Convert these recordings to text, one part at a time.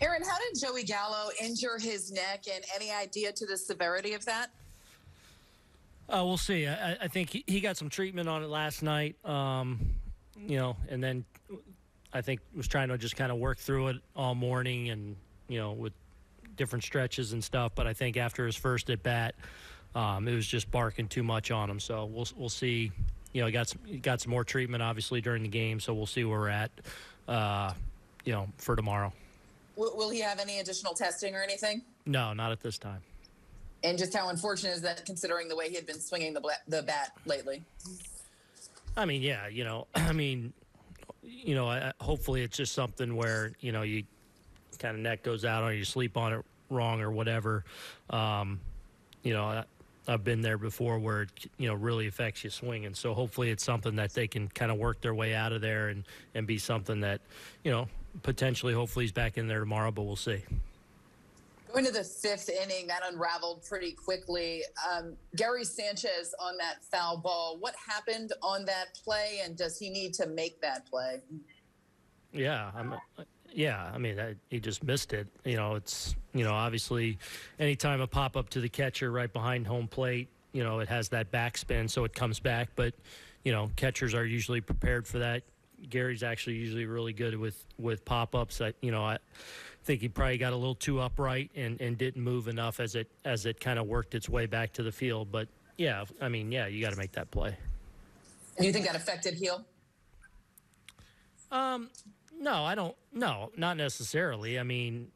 Aaron, how did Joey Gallo injure his neck, and any idea to the severity of that? We'll see. I think he got some treatment on it last night, you know, and then I think was trying to just kind of work through it all morning and, you know, with different stretches and stuff. But I think after his first at bat, it was just barking too much on him. So we'll see. You know, he got some more treatment, obviously, during the game. So we'll see where we're at, you know, for tomorrow. Will he have any additional testing or anything? No, not at this time. And just how unfortunate is that, considering the way he had been swinging the bat lately? I mean, yeah, you know, hopefully it's just something where, you know, you kind of neck goes out or you sleep on it wrong or whatever. You know, I've been there before where it, you know, really affects you swinging. So hopefully it's something that they can kind of work their way out of there and be something that, you know, potentially, hopefully he's back in there tomorrow, but we'll see. Going to the fifth inning, that unraveled pretty quickly. Gary Sanchez on that foul ball, what happened on that play, and does he need to make that play? Yeah, he just missed it. You know, it's, you know, obviously anytime a pop-up to the catcher right behind home plate, you know, it has that backspin, so it comes back. But, you know, catchers are usually prepared for that. Gary's actually usually really good with pop-ups. I think he probably got a little too upright and didn't move enough as it kind of worked its way back to the field. But, yeah, I mean, yeah, you got to make that play. Do you think that affected Heel? No, I don't. No, not necessarily. I mean,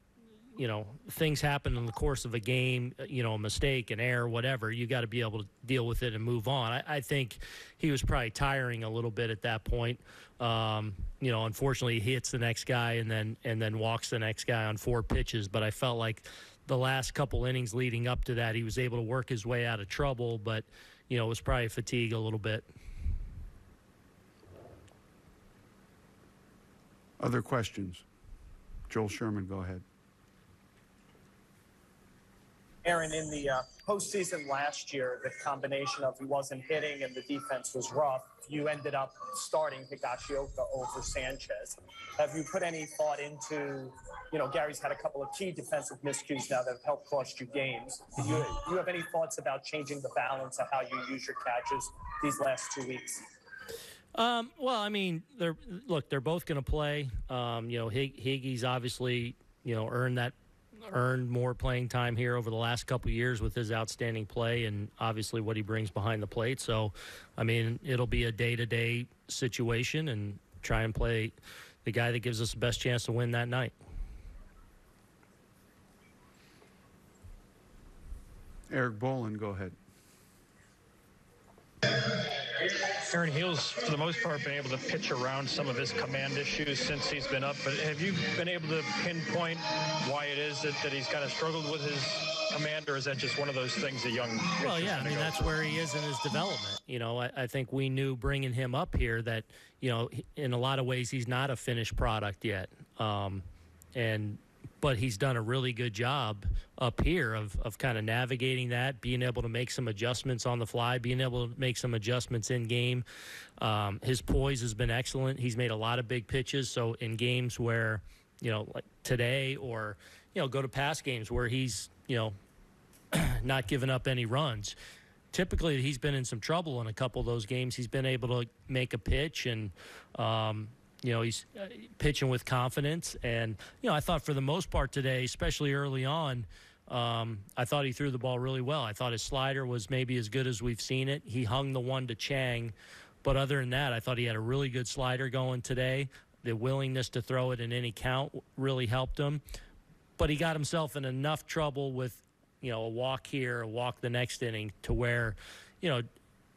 you know, things happen in the course of a game, you know, a mistake, an error, whatever. You got to be able to deal with it and move on. I think he was probably tiring a little bit at that point. You know, unfortunately, he hits the next guy and then walks the next guy on 4 pitches. But I felt like the last couple innings leading up to that, he was able to work his way out of trouble. But, you know, it was probably fatigue a little bit. Other questions? Joel Sherman, go ahead. Aaron, in the postseason last year, the combination of he wasn't hitting and the defense was rough, you ended up starting Higashioka over Sanchez. Have you put any thought into, you know, Gary's had a couple of key defensive miscues now that have helped cost you games. Do you have any thoughts about changing the balance of how you use your catches these last 2 weeks? Well, I mean, they're both going to play. You know, Higgy's obviously, you know, earned more playing time here over the last couple of years with his outstanding play and obviously what he brings behind the plate. So, I mean, it'll be a day-to-day situation and try and play the guy that gives us the best chance to win that night. Eric Boland, go ahead. Aaron, Heel's, for the most part, been able to pitch around some of his command issues since he's been up, but have you been able to pinpoint why it is that he's kind of struggled with his command, or is that just one of those things a young pitcher? Well, yeah, I mean, that's where he is in his development. You know, I think we knew bringing him up here that, you know, in a lot of ways he's not a finished product yet, but he's done a really good job up here of kind of navigating that, being able to make some adjustments on the fly, being able to make some adjustments in game. His poise has been excellent. He's made a lot of big pitches. So in games where, you know, like today or, you know, go to past games where he's, you know, not giving up any runs. Typically he's been in some trouble in a couple of those games. He's been able to make a pitch and, you know, he's pitching with confidence. And, you know, I thought for the most part today, especially early on, I thought he threw the ball really well. I thought his slider was maybe as good as we've seen it. He hung the one to Chang. But other than that, I thought he had a really good slider going today. The willingness to throw it in any count really helped him. But he got himself in enough trouble with, you know, a walk here, a walk the next inning to where, you know,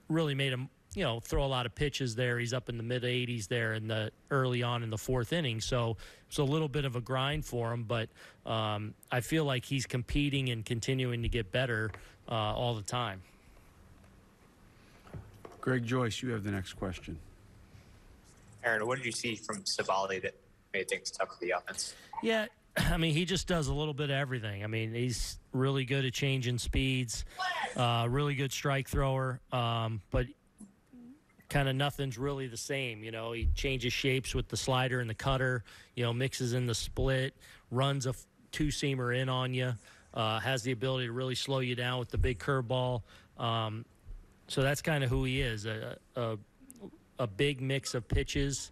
really made him, you know, throw a lot of pitches there. He's up in the mid-80s there in the early on in the 4th inning. So it's a little bit of a grind for him, but I feel like he's competing and continuing to get better all the time. Greg Joyce, you have the next question. Aaron, what did you see from Savaldi that made things tough for the offense? Yeah, I mean, he just does a little bit of everything. I mean, he's really good at changing speeds, really good strike thrower, but kind of nothing's really the same. You know, he changes shapes with the slider and the cutter, you know, mixes in the split, runs a two-seamer in on you, has the ability to really slow you down with the big curveball. So that's kind of who he is, a big mix of pitches,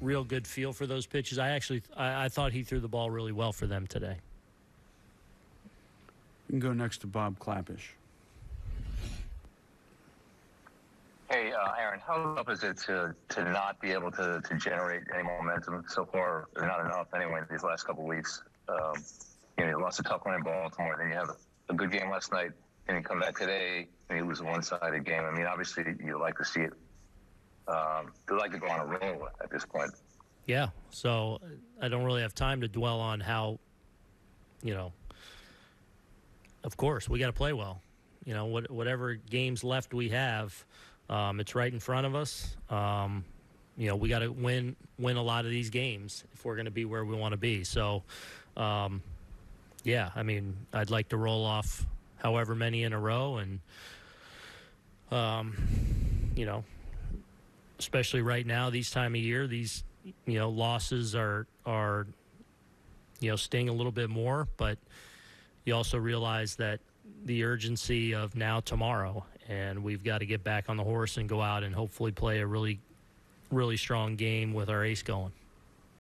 real good feel for those pitches. I thought he threw the ball really well for them today. You can go next to Bob Klapisch. Hey, Aaron, how tough is it to not be able to generate any momentum so far? Not enough, anyway, these last couple of weeks. You lost a tough running ball to more than you had a good game last night, and you come back today, and you lose a one-sided game. I mean, obviously, you like to see it. They like to go on a roll at this point. Yeah, so I don't really have time to dwell on how, of course, we got to play well. You know, whatever games left we have, it's right in front of us. We got to win a lot of these games if we're going to be where we want to be. So, I'd like to roll off however many in a row, and, especially right now, these time of year, these, losses are, sting a little bit more, but you also realize that the urgency of now tomorrow, and we've got to get back on the horse and go out and hopefully play a really, really strong game with our ace going.